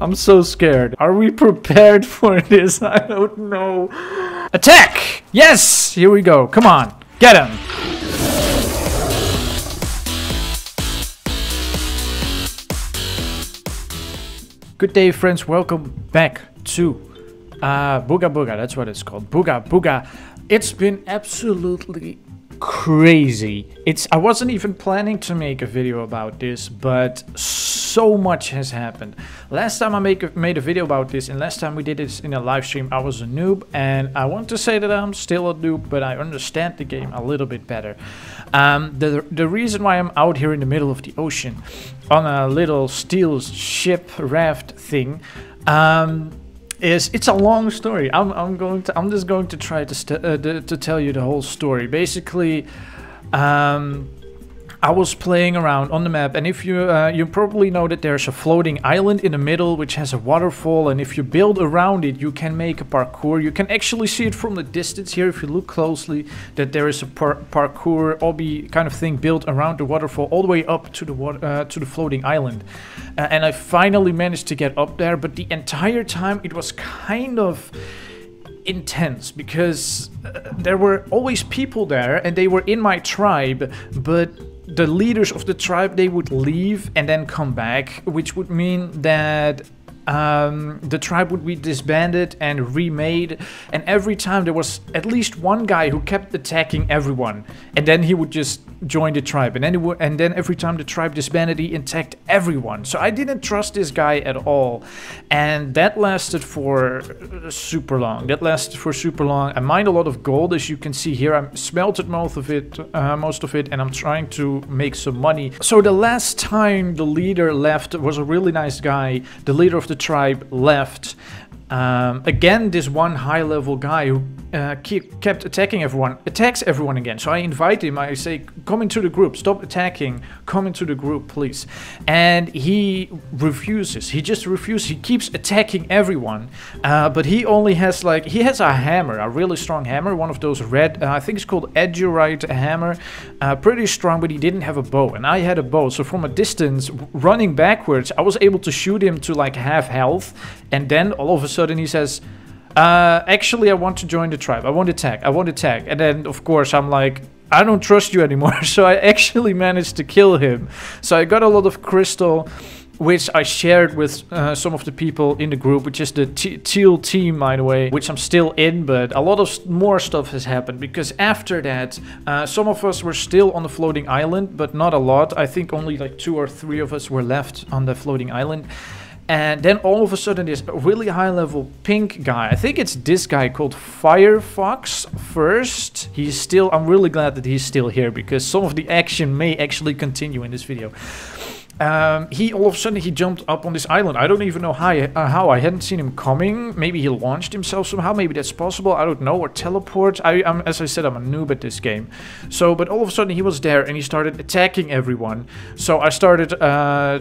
I'm so scared. Are we prepared for this? I don't know. Attack! Yes! Here we go. Come on. Get him. Good day, friends. Welcome back to Booga Booga. That's what it's called. Booga Booga. It's been absolutely crazy. I wasn't even planning to make a video about this, but so much has happened. Last time I made a video about this, and last time we did this in a live stream, I was a noob, and I want to say that I'm still a noob, but I understand the game a little bit better. The reason why I'm out here in the middle of the ocean on a little steel ship raft thing is it's a long story. I'm just going to try to tell you the whole story. Basically, I was playing around on the map, and if you you probably know that there's a floating island in the middle which has a waterfall, and if you build around it you can make a parkour. You can actually see it from the distance here if you look closely, that there is a parkour obby kind of thing built around the waterfall all the way up to the floating island. And I finally managed to get up there, but the entire time it was kind of intense because there were always people there, and they were in my tribe, but the leaders of the tribe, they would leave and then come back, which would mean that the tribe would be disbanded and remade. And every time there was at least one guy who kept attacking everyone, and then he would just join the tribe, and then every time the tribe disbanded, he attacked everyone. So I didn't trust this guy at all, and that lasted for super long. I mined a lot of gold, as you can see here. I smelted most of it, and I'm trying to make some money. So the last time the leader left was a really nice guy. The leader of the tribe left. Again, this one high-level guy who kept attacking everyone attacks everyone again. So I invite him. I say, come into the group. Stop attacking. Come into the group, please. And he refuses. He just refuses. He keeps attacking everyone. But he only has he has a hammer, a really strong hammer, one of those red. I think it's called Edurite hammer. Pretty strong, but he didn't have a bow, and I had a bow. So from a distance, running backwards, I was able to shoot him to like half health, and then all of a sudden. He says, actually, I want to join the tribe. I want to attack. And then, of course, I'm like, I don't trust you anymore. So I actually managed to kill him. So I got a lot of crystal, which I shared with some of the people in the group, which is the teal team, by the way, which I'm still in, but a lot of more stuff has happened, because after that, some of us were still on the floating island, but not a lot. I think only like 2 or 3 of us were left on the floating island. And then all of a sudden this really high-level pink guy, I think it's this guy called Firefox First. He's still, I'm really glad that he's still here, because some of the action may actually continue in this video. He all of a sudden he jumped up on this island. I don't even know how. I hadn't seen him coming. Maybe he launched himself somehow. Maybe that's possible. I don't know. Or teleport. As I said, I'm a noob at this game. So, but all of a sudden he was there and he started attacking everyone. So I started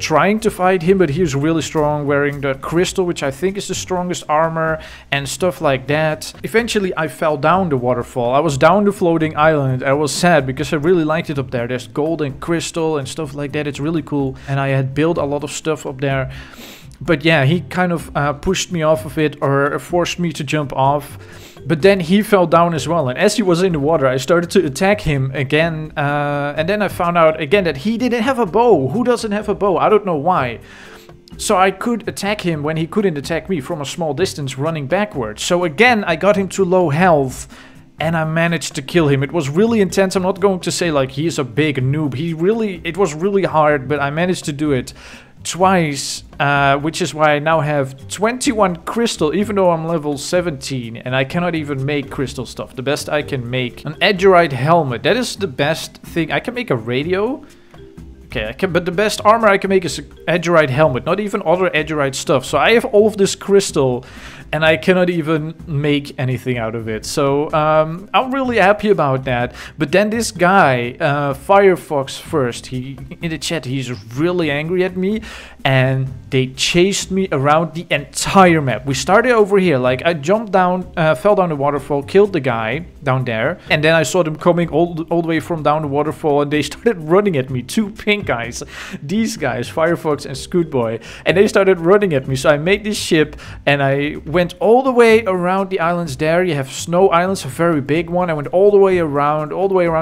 trying to fight him, but he was really strong, wearing the crystal, which I think is the strongest armor and stuff like that. Eventually, I fell down the waterfall. I was down the floating island. I was sad because I really liked it up there. There's gold and crystal and stuff like that. It's really cool. And I had built a lot of stuff up there. But yeah, he kind of pushed me off of it, or forced me to jump off. But then he fell down as well. And as he was in the water, I started to attack him again. And then I found out again that he didn't have a bow. Who doesn't have a bow? I don't know why. So I could attack him when he couldn't attack me from a small distance, running backwards. So again, I got him to low health. And I managed to kill him. It was really intense. I'm not going to say like he's a big noob. It was really hard, but I managed to do it twice, which is why I now have 21 crystal, even though I'm level 17 and I cannot even make crystal stuff. The best I can make an Edurite helmet. That is the best thing. I can make a radio. Okay, but the best armor I can make is an Edurite helmet, not even other Edurite stuff. So I have all of this crystal, and I cannot even make anything out of it. So I'm really happy about that. But then this guy, Firefox First, in the chat, he's really angry at me, and they chased me around the entire map. We started over here, like I jumped down, fell down the waterfall, killed the guy. down there. And then I saw them coming all the way from down the waterfall, and they started running at me. Two pink guys. These guys, Firefox and Scoot Boy. And they started running at me. So I made this ship and I went all the way around the islands there. You have snow islands, a very big one. I went all the way around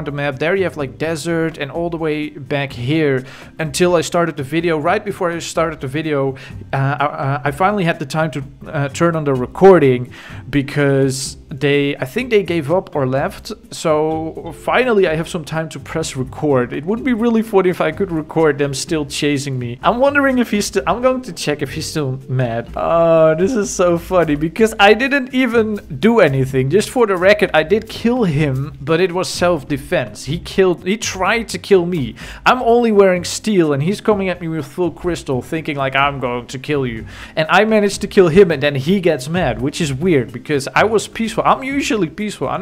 the map. There you have like desert and all the way back here until I started the video. Right before I started the video, I finally had the time to turn on the recording because I think they gave up or left. So finally I have some time to press record. It would be really funny if I could record them still chasing me. I'm wondering if he's still, I'm going to check if he's still mad. Oh, this is so funny because I didn't even do anything. Just for the record, I did kill him, but it was self-defense. He tried to kill me. I'm only wearing steel and he's coming at me with full crystal thinking like I'm going to kill you. And I managed to kill him and then he gets mad, which is weird because I was peaceful. I'm usually peaceful. I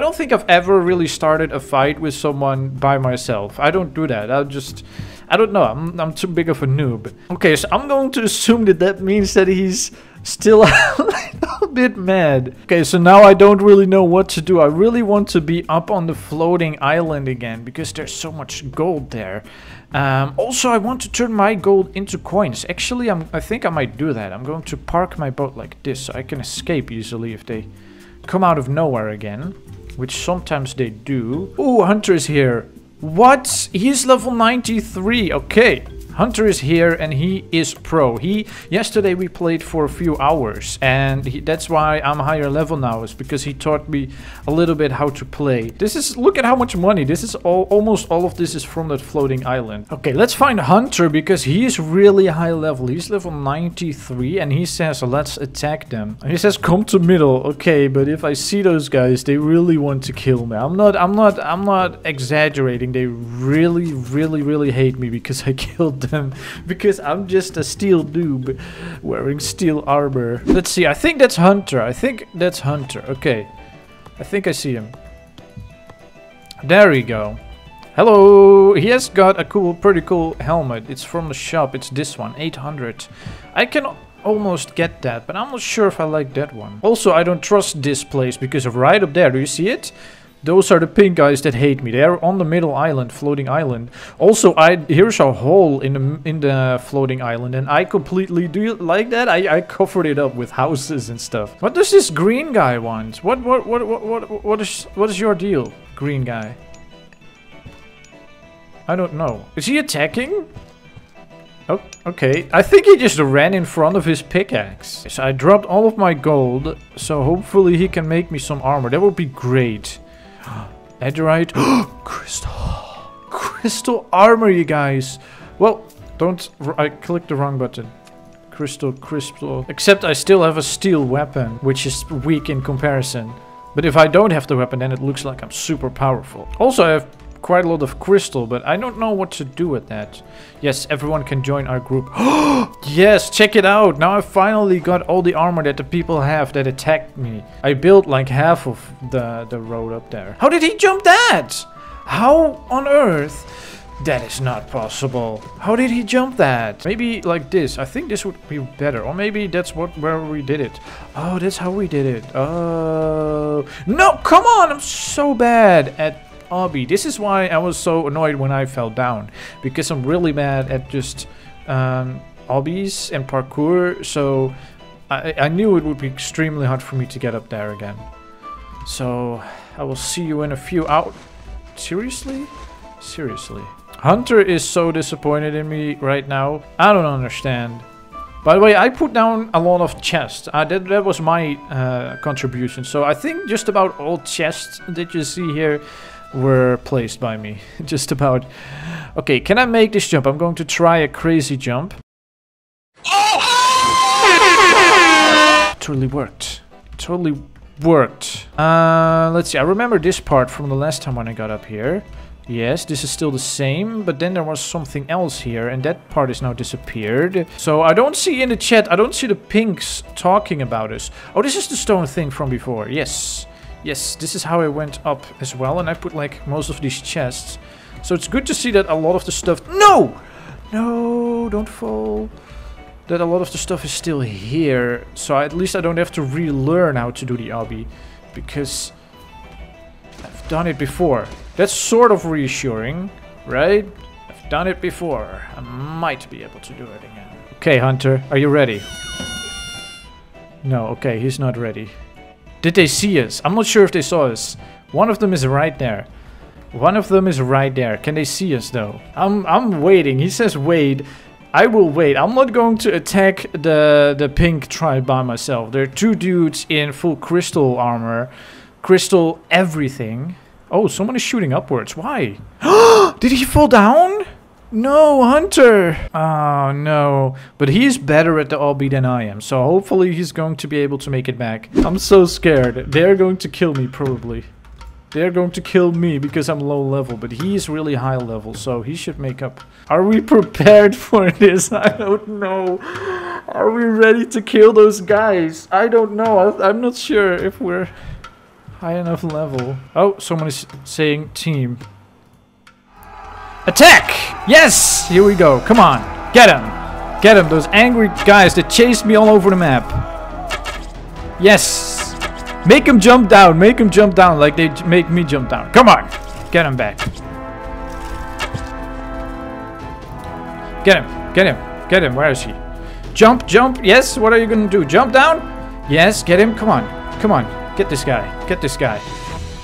don't think I've ever really started a fight with someone by myself. I don't do that. I don't know. I'm too big of a noob. Okay, so I'm going to assume that that means that he's still a little bit mad. Okay, so now I don't really know what to do. I really want to be up on the floating island again because there's so much gold there. Also, I want to turn my gold into coins. Actually, I think I might do that. I'm going to park my boat like this so I can escape easily if they come out of nowhere again, which sometimes they do. Ooh, Hunter is here. What? He's level 93. Okay. Hunter is here and he is pro. Yesterday we played for a few hours and that's why I'm higher level now, is because he taught me a little bit how to play. This is, look at how much money. This is almost all of this is from that floating island. Okay, let's find Hunter because he is really high level. He's level 93 and he says, let's attack them. And he says, come to middle. Okay, but if I see those guys, they really want to kill me. I'm not exaggerating. They really, really, really hate me because I killed them. Because I'm just a steel noob wearing steel armor. Let's see, I think that's Hunter. Okay, I think I see him. There we go. Hello. He has got a pretty cool helmet. It's from the shop. It's this one, 800. I can almost get that, but I'm not sure if I like that one. Also, I don't trust this place because right up there, do you see it? Those are the pink guys that hate me. They're on the middle island, floating island. Also, here's a hole in the floating island, and I completely, do you like that? I covered it up with houses and stuff. What does this green guy want? What is your deal, green guy? I don't know. Is he attacking? Oh, okay. I think he just ran in front of his pickaxe. So I dropped all of my gold, so hopefully he can make me some armor. That would be great. Edurite. Crystal armor, you guys. Well, I clicked the wrong button. Crystal. Except I still have a steel weapon, which is weak in comparison. But if I don't have the weapon, then it looks like I'm super powerful. Also, I have quite a lot of crystal, but I don't know what to do with that. Yes, everyone can join our group. Yes, check it out. Now I finally got all the armor that the people have that attacked me. I built like half of the road up there. How did he jump that? How on earth? That is not possible. How did he jump that? Maybe like this. I think this would be better. Or maybe that's where we did it. Oh, that's how we did it. Oh. No, come on. I'm so bad at obby. This is why I was so annoyed when I fell down, because I'm really bad at just obbies and parkour, so I knew it would be extremely hard for me to get up there again. So I will see you in a few hours. Seriously, Hunter is so disappointed in me right now. I don't understand. By the way, I put down a lot of chests. That was my contribution. So I think just about all chests that you see here were placed by me. Just about. Okay, can I make this jump? I'm going to try a crazy jump. Totally worked. Let's see. I remember this part from the last time when I got up here. Yes, this is still the same, but then there was something else here, and that part is now disappeared. So I don't see in the chat, I don't see the pinks talking about us. Oh, this is the stone thing from before. Yes, this is how I went up as well, and I put like most of these chests. So it's good to see that a lot of the stuff... No, don't fall. That a lot of the stuff is still here, so at least I don't have to relearn how to do the obby, because done it before. That's sort of reassuring, right? I've done it before. I might be able to do it again. Okay, Hunter, are you ready? No, okay, he's not ready. Did they see us? I'm not sure if they saw us. One of them is right there. One of them is right there. Can they see us though? I'm waiting. He says wait. I will wait. I'm not going to attack the pink tribe by myself. There are two dudes in full crystal armor. Crystal everything. Oh, someone is shooting upwards. Why? Did he fall down? No, Hunter! Oh, no. But he is better at the obby than I am, so hopefully he's going to be able to make it back. I'm so scared. They're going to kill me, probably. They're going to kill me because I'm low level, but he is really high level, so he should make up. Are we prepared for this? I don't know. Are we ready to kill those guys? I don't know. I'm not sure if we're high enough level. Oh, someone is saying team. Attack! Yes! Here we go. Come on. Get him. Get him. Those angry guys that chased me all over the map. Yes. Make him jump down. Make him jump down like they make me jump down. Come on. Get him back. Get him. Get him. Get him. Where is he? Jump. Jump. Yes. What are you going to do? Jump down? Yes. Get him. Come on. Come on. Get this guy. Get this guy.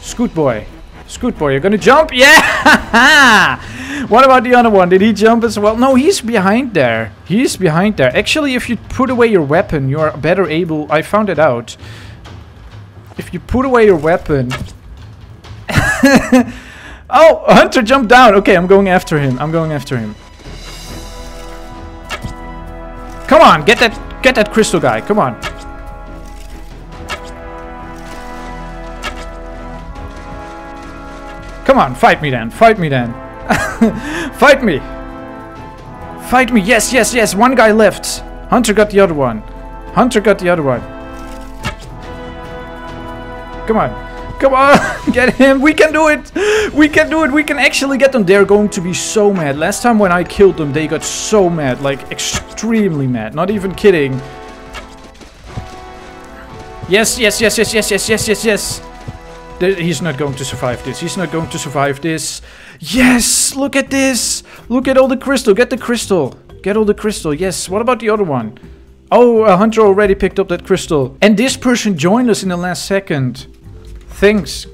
Scoot Boy. Scoot Boy, you're gonna jump? Yeah! What about the other one? Did he jump as well? No, he's behind there. He's behind there. Actually, if you put away your weapon, you are better able... I found it out. If you put away your weapon... Oh, Hunter jumped down. Okay, I'm going after him. I'm going after him. Come on, get that crystal guy. Come on. Come on, fight me then, fight me then. Fight me! Fight me, yes, yes, yes, one guy left. Hunter got the other one. Hunter got the other one. Come on, come on, get him, we can do it! We can do it, we can actually get them. They're going to be so mad. Last time when I killed them, they got so mad, like extremely mad, not even kidding. Yes, yes, yes, yes, yes, yes, yes, yes, yes. He's not going to survive this. He's not going to survive this. Yes! Look at this! Look at all the crystal. Get the crystal. Get all the crystal. Yes. What about the other one? Oh, Hunter already picked up that crystal. And this person joined us in the last second. Thanks.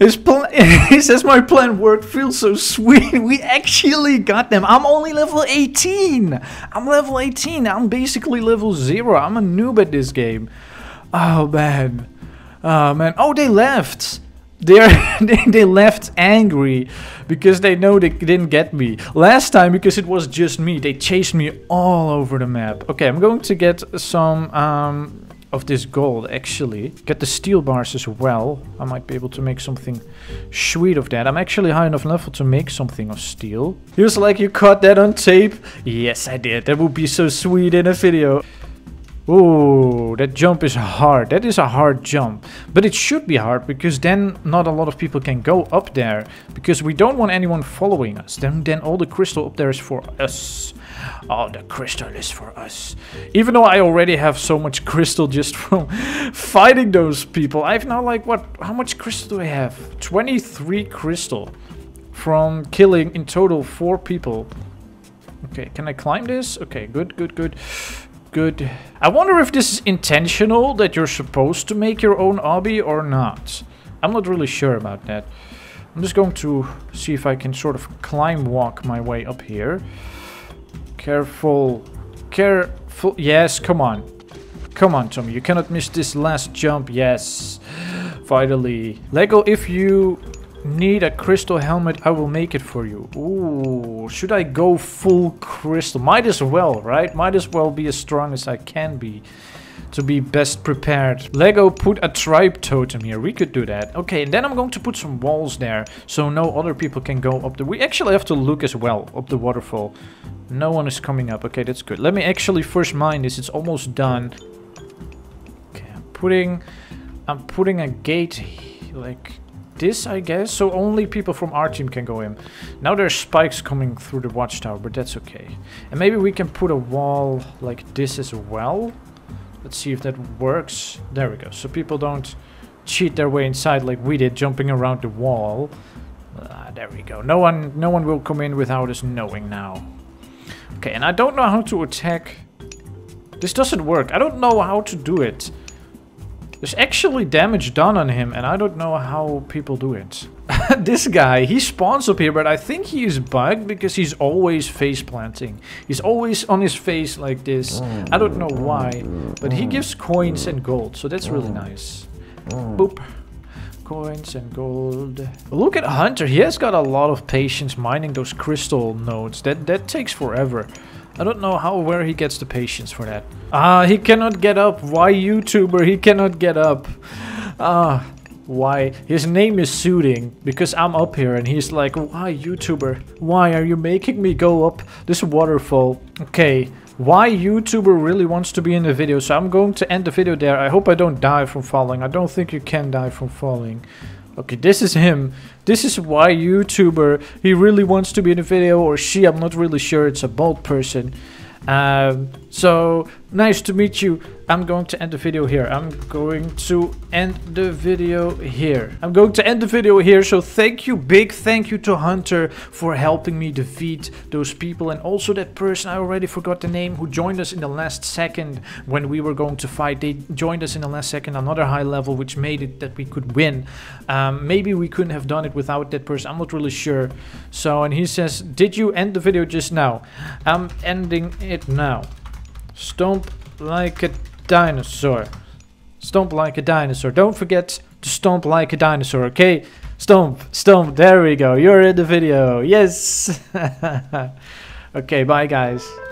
His plan. He says my plan worked. Feels so sweet. We actually got them. I'm only level 18. I'm level 18. I'm basically level 0. I'm a noob at this game. Oh, man. Oh man, oh they left! They left angry because they know they didn't get me. Last time, because it was just me, they chased me all over the map. Okay, I'm going to get some of this gold actually. Get the steel bars as well. I might be able to make something sweet of that. I'm actually high enough level to make something of steel. He was like, you caught that on tape? Yes, I did. That would be so sweet in a video. Ooh, that jump is hard. That is a hard jump. But it should be hard because then not a lot of people can go up there. Because we don't want anyone following us. Then all the crystal up there is for us. All the crystal is for us. Even though I already have so much crystal just from fighting those people. I have now like what? How much crystal do I have? 23 crystal from killing in total 4 people. Okay, can I climb this? Okay, good, good, good. Good. I wonder if this is intentional that you're supposed to make your own obby or not. I'm not really sure about that. I'm just going to see if I can sort of climb walk my way up here. Careful. Careful. Yes, come on. Come on, Tommy. You cannot miss this last jump. Yes. Finally. Lego, if you need a crystal helmet, I will make it for you. Ooh, should I go full crystal? Might as well, right? Might as well be as strong as I can be to be best prepared. Lego, put a tribe totem here. We could do that. Okay, and then I'm going to put some walls there so no other people can go up there. We actually have to look as well up the waterfall. No one is coming up. Okay, that's good. Let me actually first mine this. It's almost done. Okay, I'm putting a gate here, like this, I guess, so only people from our team can go in. Now there's spikes coming through the watchtower, but that's okay. And maybe we can put a wall like this as well. Let's see if that works. There we go. So people don't cheat their way inside like we did, jumping around the wall. There we go. No one will come in without us knowing now. Okay, and I don't know how to attack. This doesn't work. I don't know how to do it. There's actually damage done on him, and I don't know how people do it. This guy, he spawns up here, but I think he is bugged because he's always face planting. He's always on his face like this. I don't know why, but he gives coins and gold, so that's really nice. Boop. Coins and gold. Look at Hunter. He has got a lot of patience mining those crystal nodes. That takes forever. I don't know where he gets the patience for that. He cannot get up. Why YouTuber? He cannot get up. Why? His name is suiting because I'm up here and he's like, why YouTuber? Why are you making me go up this waterfall? Okay. Why YouTuber really wants to be in the video, so I'm going to end the video there. I hope I don't die from falling. I don't think you can die from falling. Okay, this is him. This is Why YouTuber. He really wants to be in the video, or she, I'm not really sure. It's a bald person. So nice to meet you. I'm going to end the video here. So thank you, big thank you to Hunter for helping me defeat those people, and also that person, I already forgot the name, who joined us in the last second when we were going to fight. They joined us in the last second, another high level, which made it that we could win. Maybe we couldn't have done it without that person. I'm not really sure. So, and he says, did you end the video just now? I'm ending it now. Stomp like a dinosaur. Stomp like a dinosaur. Don't forget to stomp like a dinosaur, okay? Stomp, stomp. There we go. You're in the video. Yes. Okay, bye guys.